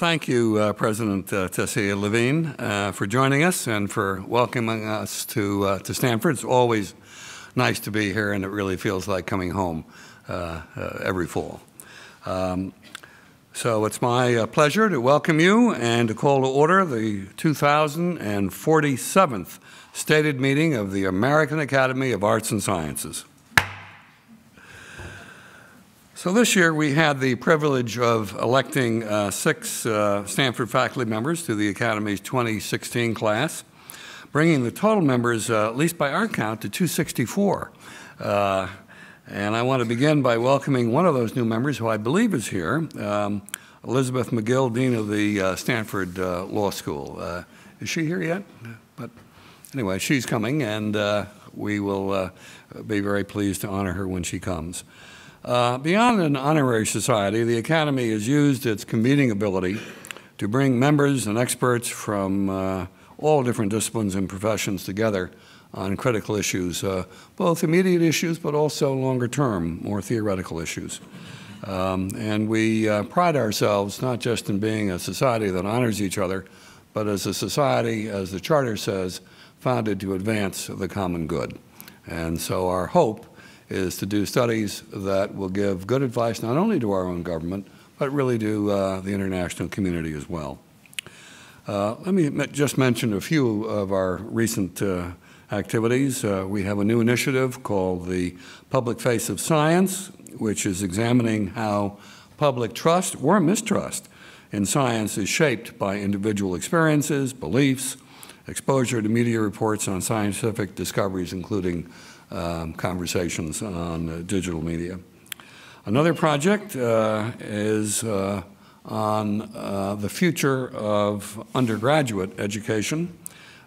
Thank you, President Tessa Levine, for joining us and for welcoming us to Stanford. It's always nice to be here, and it really feels like coming home every fall. So it's my pleasure to welcome you and to call to order the 2047th stated meeting of the American Academy of Arts and Sciences. So this year we had the privilege of electing six Stanford faculty members to the Academy's 2016 class, bringing the total members, at least by our count, to 264. And I want to begin by welcoming one of those new members who I believe is here, Elizabeth McGill, Dean of the Stanford Law School. Is she here yet? But anyway, she's coming, and we will be very pleased to honor her when she comes. Beyond an honorary society, the Academy has used its convening ability to bring members and experts from all different disciplines and professions together on critical issues, both immediate issues but also longer term, more theoretical issues. And we pride ourselves not just in being a society that honors each other, but as a society, as the Charter says, founded to advance the common good. And so our hope is to do studies that will give good advice not only to our own government, but really to the international community as well. Let me just mention a few of our recent activities. We have a new initiative called the Public Face of Science, which is examining how public trust or mistrust in science is shaped by individual experiences, beliefs, exposure to media reports on scientific discoveries, including conversations on digital media. Another project is on the future of undergraduate education,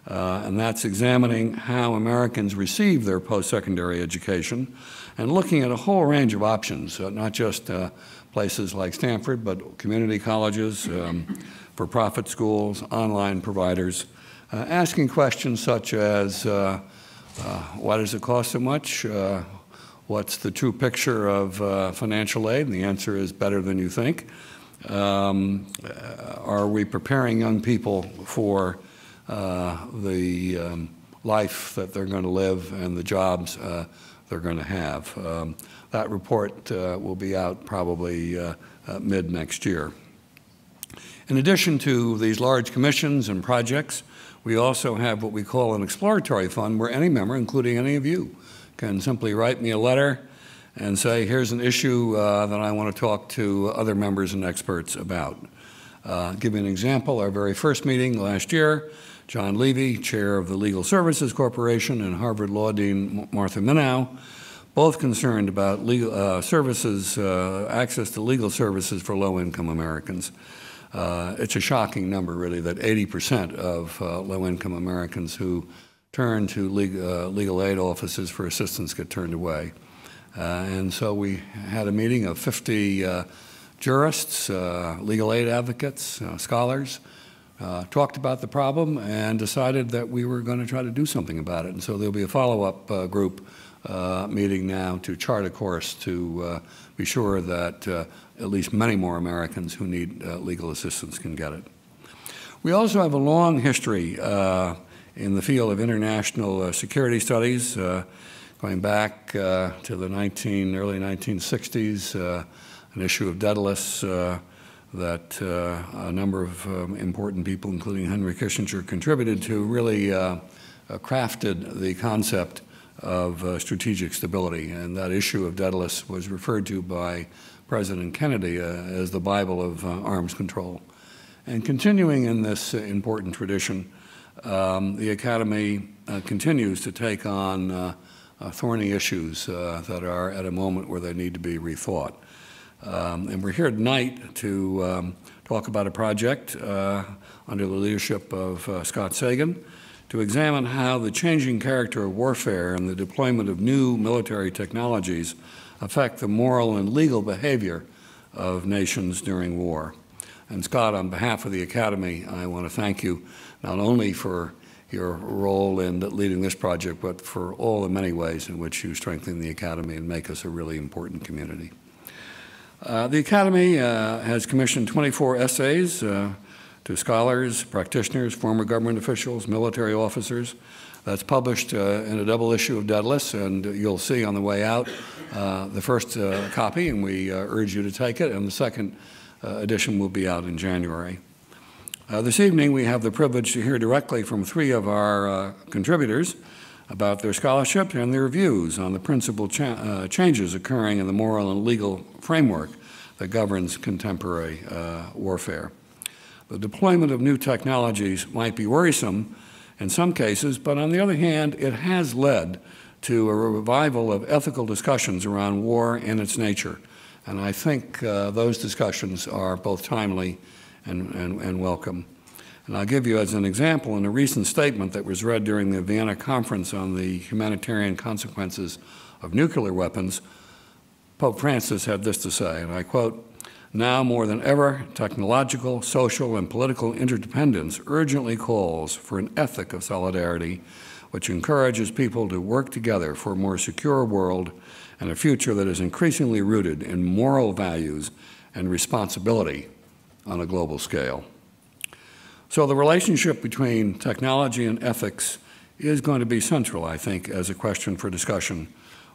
and that's examining how Americans receive their post-secondary education and looking at a whole range of options, not just places like Stanford, but community colleges, for-profit schools, online providers, asking questions such as why does it cost so much? What's the true picture of financial aid? And the answer is better than you think. Are we preparing young people for the life that they're going to live and the jobs they're going to have? That report will be out probably mid next year. In addition to these large commissions and projects, we also have what we call an exploratory fund where any member, including any of you, can simply write me a letter and say, here's an issue that I want to talk to other members and experts about. Give you an example, our very first meeting last year, John Levy, chair of the Legal Services Corporation, and Harvard Law Dean Martha Minow, both concerned about legal, access to legal services for low-income Americans. It's a shocking number, really, that 80% of low-income Americans who turn to legal aid offices for assistance get turned away. And so we had a meeting of 50 jurists, legal aid advocates, scholars, talked about the problem and decided that we were going to try to do something about it. And so there'll be a follow-up group meeting now to chart a course to be sure that at least many more Americans who need legal assistance can get it. We also have a long history in the field of international security studies, going back to the early 1960s, an issue of Daedalus that a number of important people, including Henry Kissinger, contributed to, really crafted the concept of strategic stability. And that issue of Daedalus was referred to by President Kennedy as the Bible of arms control. And continuing in this important tradition, the Academy continues to take on thorny issues that are at a moment where they need to be rethought. And we're here tonight to talk about a project under the leadership of Scott Sagan to examine how the changing character of warfare and the deployment of new military technologies affect the moral and legal behavior of nations during war. And Scott, on behalf of the Academy, I want to thank you not only for your role in leading this project, but for all the many ways in which you strengthen the Academy and make us a really important community. The Academy has commissioned 24 essays to scholars, practitioners, former government officials, military officers. That's published in a double issue of Daedalus, and you'll see on the way out the first copy, and we urge you to take it, and the second edition will be out in January. This evening we have the privilege to hear directly from three of our contributors about their scholarship and their views on the principal changes occurring in the moral and legal framework that governs contemporary warfare. The deployment of new technologies might be worrisome in some cases, but on the other hand, it has led to a revival of ethical discussions around war and its nature. And I think those discussions are both timely and welcome. And I'll give you as an example in a recent statement that was read during the Vienna Conference on the humanitarian consequences of nuclear weapons, Pope Francis had this to say, and I quote, "Now more than ever, technological, social, and political interdependence urgently calls for an ethic of solidarity which encourages people to work together for a more secure world and a future that is increasingly rooted in moral values and responsibility on a global scale." So the relationship between technology and ethics is going to be central, I think, as a question for discussion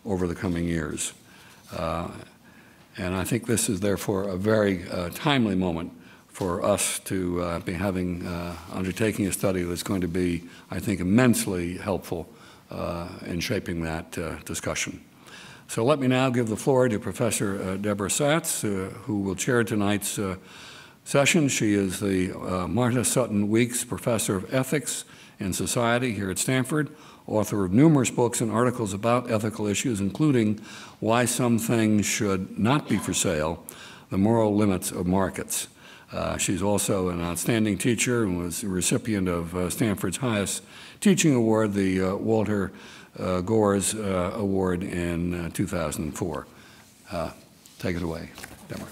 over the coming years. And I think this is therefore a very timely moment for us to be having, undertaking a study that's going to be, I think, immensely helpful in shaping that discussion. So let me now give the floor to Professor Deborah Satz, who will chair tonight's session. She is the Martha Sutton Weeks Professor of Ethics and Society here at Stanford, author of numerous books and articles about ethical issues, including Why Some Things Should Not Be For Sale, The Moral Limits of Markets. She's also an outstanding teacher and was a recipient of Stanford's highest teaching award, the Walter Gores Award in 2004. Take it away, Deborah.